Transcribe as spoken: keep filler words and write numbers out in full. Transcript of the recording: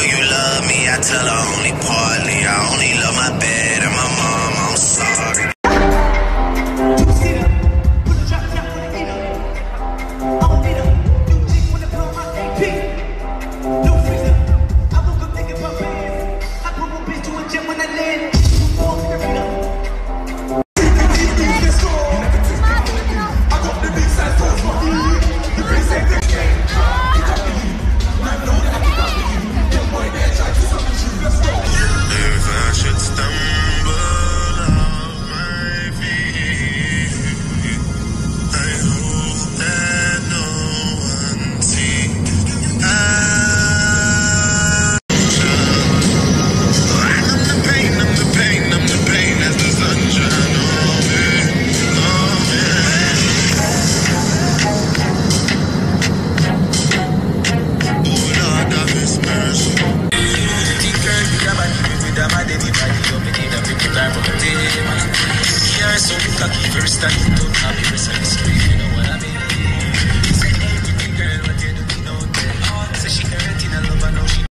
do you love me? I tell her only partly. I only love my bed and my mom. I'm sorry. Very stuck, don't have your service.